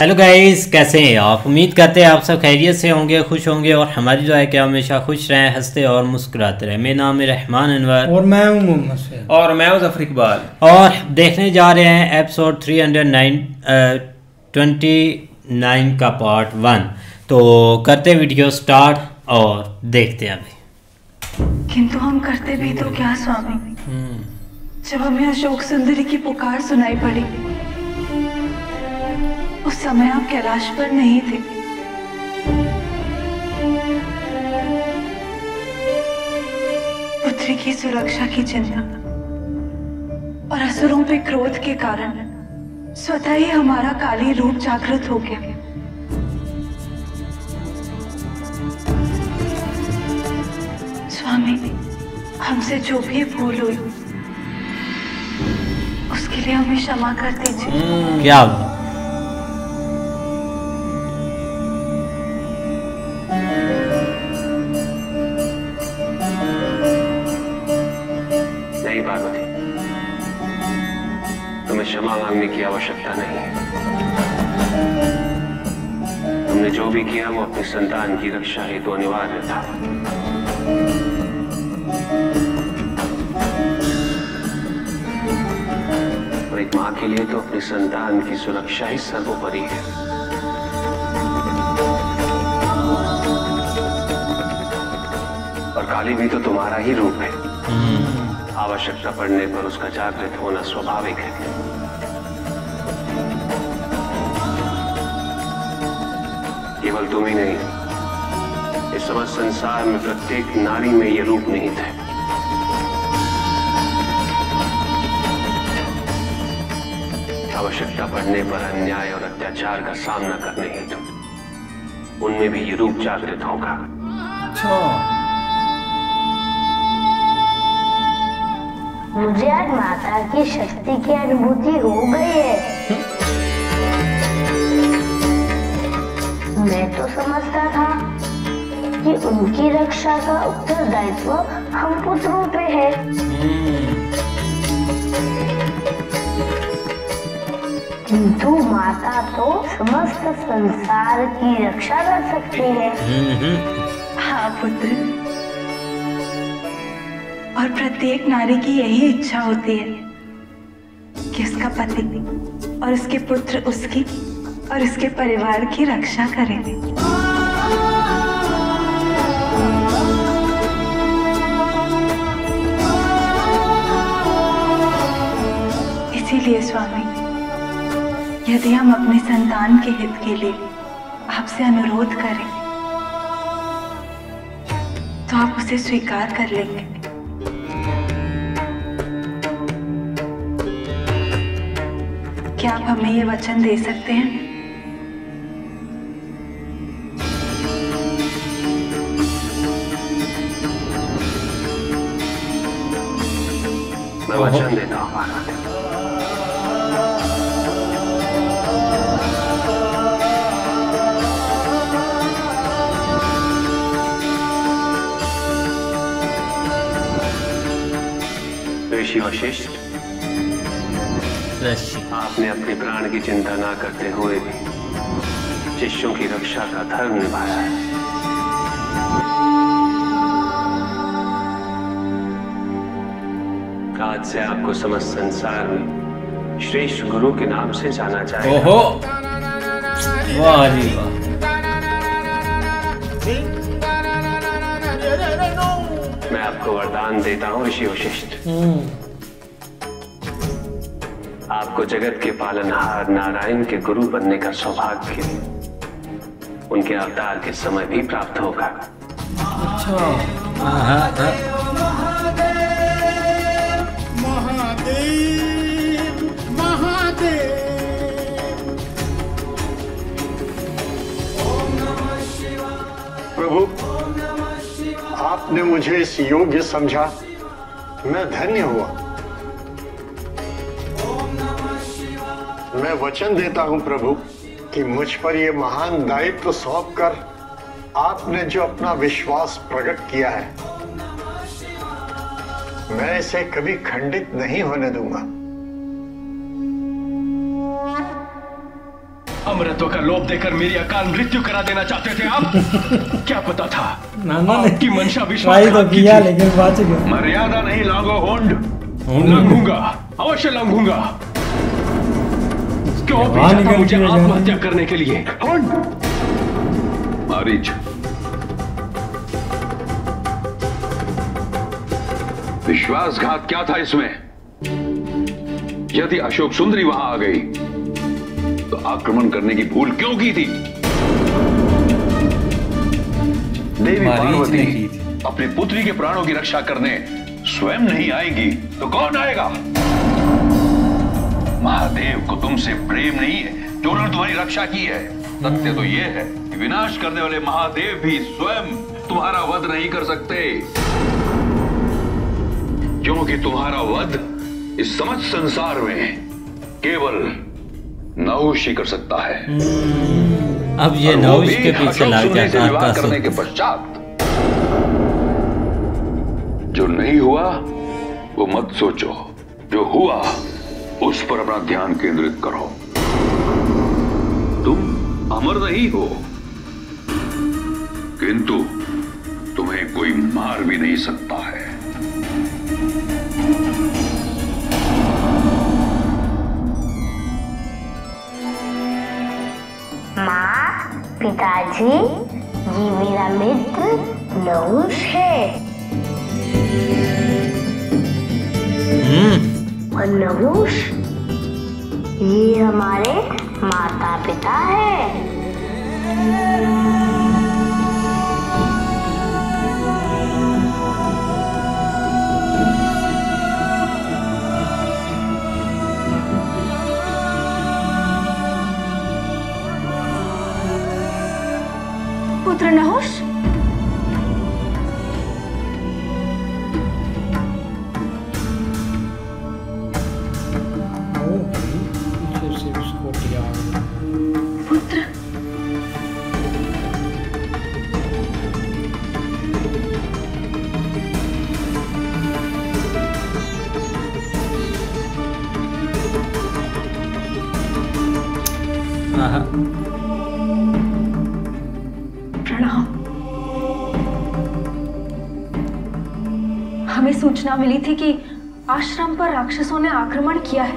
Hello guys, कैसे हैं आप? उम्मीद करते हैं आप सब खैरियत से होंगे, खुश होंगे और हमारी दुआ है कि हमेशा खुश रहें, हंसते और मुस्कुराते रहें। मेरा नाम है राहमान अनवर और मैं हूं मोहम्मद सोहेल और मैं हूं ज़फर इकबाल और देखने जा रहे हैं एपिसोड 329 का पार्ट 1। तो करते वीडियो स्टार्ट और देखते हैं अभी। किंतु हम करते भी तो क्या स्वामी, जब हमें अशोक सुंदरी की पुकार सुनाई पड़ी उस समय आप कैलाश पर नहीं थे। पुत्री की सुरक्षा की चिंता और असुरों पे क्रोध के कारण स्वतः ही हमारा काली रूप जागृत हो गया। स्वामी, हमसे जो भी भूल हुई उसके लिए हमें क्षमा कर दीजिए। क्या क्षमा मांगने की आवश्यकता नहीं है। तुमने जो भी किया वो अपनी संतान की रक्षा हेतु अनिवार्य था। और एक मां के लिए तो अपनी संतान की सुरक्षा ही सर्वोपरि है। और काली भी तो तुम्हारा ही रूप है। आवश्यकता पड़ने पर उसका जागृत होना स्वाभाविक है। केवल तुम ही नहीं, इस समस्त संसार में प्रत्येक नारी में यह रूप निहित है। आवश्यकता पड़ने पर अन्याय और अत्याचार का सामना करने हेतु उनमें भी ये रूप जागृत होगा। मुझे आज माता की शक्ति की अनुभूति हो गई है। मैं तो समझता था कि उनकी रक्षा का उत्तरदायित्व हम पुत्रों पे है। किंतु माता तो समस्त संसार की रक्षा कर सकती है। हाँ पुत्र, और प्रत्येक नारी की यही इच्छा होती है कि उसका पति और उसके पुत्र उसकी और इसके परिवार की रक्षा करें। इसीलिए स्वामी, यदि हम अपने संतान के हित के लिए आपसे अनुरोध करें तो आप उसे स्वीकार कर लेंगे। क्या आप हमें ये वचन दे सकते हैं? वचन देता हूं महाराज, ऋषि वशिष्ठ, आपने अपने प्राण की चिंता ना करते हुए भी शिष्यों की रक्षा का धर्म निभाया है। आज से आपको समस्त संसार में श्रेष्ठ गुरु के नाम से जाना जाएगा। ओहो, वाह जी वाह। मैं आपको वरदान देता हूँ ऋषि वशिष्ठ, आपको जगत के पालनहार नारायण के गुरु बनने का सौभाग्य उनके अवतार के समय भी प्राप्त होगा। अच्छा, प्रभु आपने मुझे इस योग्य समझा, मैं धन्य हुआ। मैं वचन देता हूं प्रभु कि मुझ पर यह महान दायित्व सौंप कर आपने जो अपना विश्वास प्रकट किया है मैं इसे कभी खंडित नहीं होने दूंगा। अमृतों का लोभ देकर मेरी अकाल मृत्यु करा देना चाहते थे आप। क्या पता था आपकी मंशा विश्वास तो किया लेकिन बच गया। मर्यादा नहीं लागो होंड, लंघूंगा अवश्य लंघूंगा। क्यों भेजा था मुझे आत्महत्या करने के लिए? विश्वासघात क्या था इसमें? यदि अशोक सुंदरी वहां आ गई तो आक्रमण करने की भूल क्यों की थी? देवी पार्वती अपनी पुत्री के प्राणों की रक्षा करने स्वयं नहीं आएगी तो कौन आएगा? महादेव को तुमसे प्रेम नहीं है, उन्होंने तुम्हारी रक्षा की है। सत्य तो यह है कि विनाश करने वाले महादेव भी स्वयं तुम्हारा वध नहीं कर सकते, क्योंकि तुम्हारा वध इस समस्त संसार में केवल नहुष ही कर सकता है। अब ये नहुष के पीछे लाग जाता है। विवाह करने के पश्चात जो नहीं हुआ वो मत सोचो, जो हुआ उस पर अपना ध्यान केंद्रित करो। तुम अमर नहीं हो, किंतु तुम्हें कोई मार भी नहीं सकता है। माँ, पिताजी, ये मेरा मित्र नहुष है। और नहुष ये हमारे माता पिता है। पुत्र नहुष, पुत्र सूचना मिली थी कि आश्रम पर राक्षसों ने आक्रमण किया है,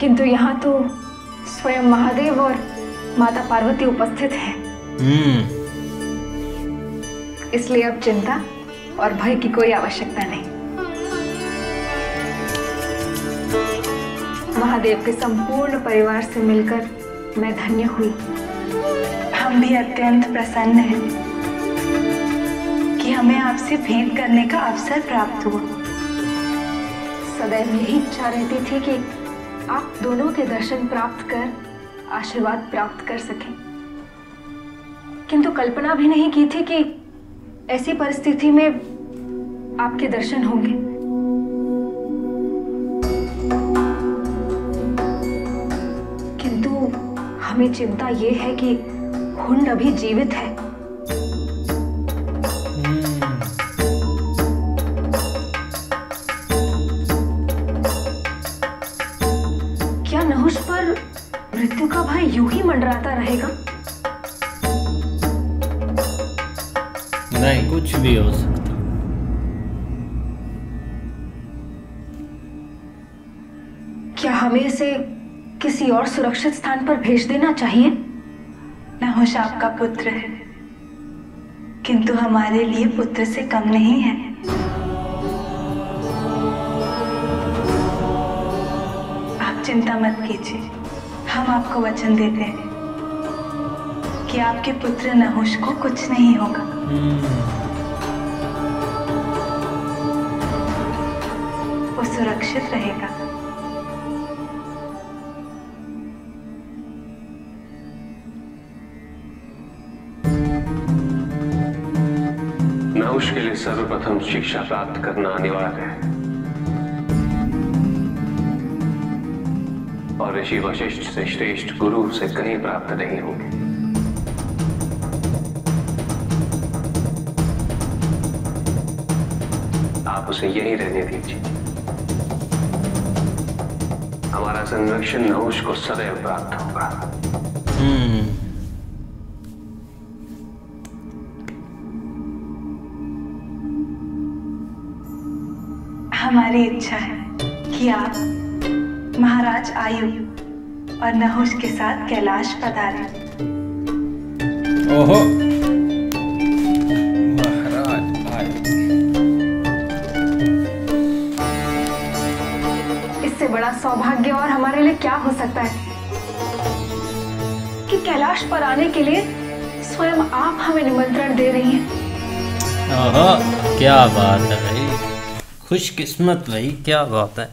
किंतु यहाँ तो स्वयं महादेव और माता पार्वती उपस्थित हैं। इसलिए अब चिंता और भय की कोई आवश्यकता नहीं। महादेव के संपूर्ण परिवार से मिलकर मैं धन्य हुई। हम भी अत्यंत प्रसन्न हैं कि हमें आपसे भेंट करने का अवसर प्राप्त हुआ। सदैव यही इच्छा रहती थी कि आप दोनों के दर्शन प्राप्त कर आशीर्वाद प्राप्त कर सकें, किंतु कल्पना भी नहीं की थी कि ऐसी परिस्थिति में आपके दर्शन होंगे। किंतु हमें चिंता ये है कि हुंड अभी जीवित है, यूं ही मंडराता रहेगा? नहीं, कुछ भी हो सकता। क्या हमें इसे किसी और सुरक्षित स्थान पर भेज देना चाहिए? नहुष आपका पुत्र है, किंतु हमारे लिए पुत्र से कम नहीं है। आप चिंता मत कीजिए, हम आपको वचन देते हैं कि आपके पुत्र नहुष को कुछ नहीं होगा। वो सुरक्षित रहेगा। नहुष के लिए सर्वप्रथम शिक्षा प्राप्त करना अनिवार्य है और ऋषि वशिष्ठ से श्रेष्ठ गुरु से कहीं प्राप्त नहीं होंगे। आप उसे यहीं रहने दीजिए। हमारा संरक्षण नहुष को सदैव प्राप्त होगा। हमारी इच्छा है कि आप महाराज आयु और नहुष के साथ कैलाश पधारें। ओहो बड़ा सौभाग्य और हमारे लिए क्या हो सकता है कि कैलाश पर आने के लिए स्वयं आप हमें निमंत्रण दे रही हैं। आहा, क्या बात है भाई, खुशकिस्मत भाई, क्या बात है।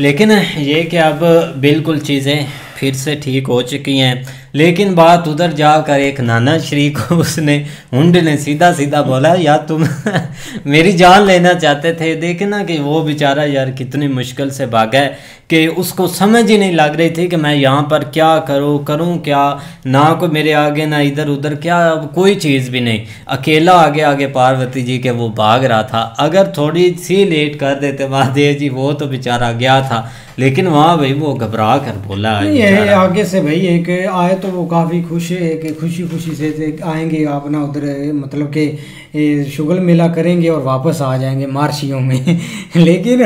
लेकिन ये कि अब बिल्कुल चीज़ें फिर से ठीक हो चुकी हैं, लेकिन बात उधर जाकर एक नाना श्री को उसने हुंड ने सीधा सीधा बोला, या तुम मेरी जान लेना चाहते थे। देखना कि वो बेचारा यार कितनी मुश्किल से भागा है कि उसको समझ ही नहीं लग रही थी कि मैं यहाँ पर क्या करूँ क्या, ना कोई मेरे आगे ना इधर उधर, क्या कोई चीज़ भी नहीं, अकेला आगे आगे पार्वती जी के वो भाग रहा था। अगर थोड़ी सी लेट कर देते महादेव जी, वो तो बेचारा गया था, लेकिन वहाँ भाई वो घबरा कर बोला ये आगे से भाई। एक आए तो वो काफ़ी खुश है कि खुशी खुशी से आएंगे अपना उधर, मतलब के शुगल मेला करेंगे और वापस आ जाएंगे मार्शियों में। लेकिन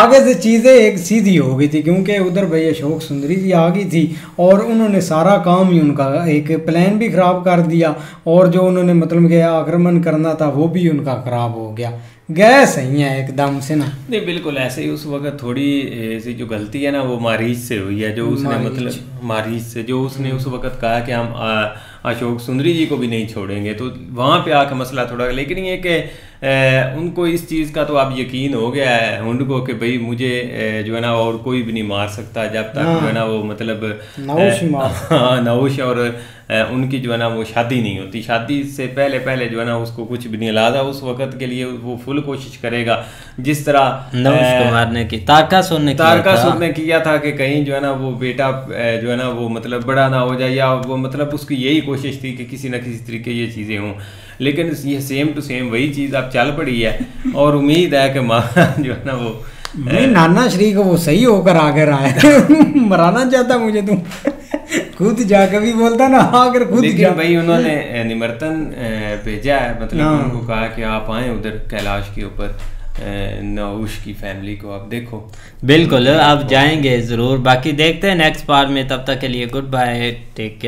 आगे से चीज़ें एक सीधी हो गई थी, क्योंकि उधर भाई अशोक सुंदरी जी आ गई थी और उन्होंने सारा काम ही, उनका एक प्लान भी ख़राब कर दिया और जो उन्होंने मतलब के आक्रमण करना था वो भी उनका ख़राब हो गया। गए सही है एकदम से ना, नहीं बिल्कुल ऐसे ही। उस वक्त थोड़ी ऐसी जो गलती है ना वो मारीच से हुई है, जो उसने मतलब मारीच से जो उसने उस वक्त कहा कि हम अशोक सुंदरी जी को भी नहीं छोड़ेंगे, तो वहाँ पे आके मसला थोड़ा। लेकिन ये कि उनको इस चीज़ का तो अब यकीन हो गया है हुंड को कि भाई मुझे जो है ना और कोई भी नहीं मार सकता जब तक जो है ना वो मतलब नहुष और उनकी जो है ना वो शादी नहीं होती। शादी से पहले पहले जो है ना उसको कुछ भी नहीं लादा, उस वक़्त के लिए वो फुल कोशिश करेगा, जिस तरह नहुष को मारने की तारकासुर ने किया था कि कहीं जो है ना वो बेटा जो है ना वो मतलब बड़ा ना हो जाए, या वो मतलब उसकी यही कोशिश थी कि किसी ना किसी तरीके ये चीज़ें हों। लेकिन ये सेम टू सेम वही चीज़ अब चल पड़ी है और उम्मीद है कि माँ जो है ना वो नाना श्री को वो सही होकर आकर आए। मराना चाहता मुझे तुम, खुद जाकर भी बोलता ना आकर खुद। लेकिन भाई उन्होंने निमर्तन भेजा है, मतलब उनको कहा कि आप आए उधर कैलाश के ऊपर, नहुष की फैमिली को आप देखो। बिल्कुल आप जाएंगे ज़रूर, बाकी देखते हैं नेक्स्ट पार्ट में। तब तक के लिए गुड बाय, टेक केयर।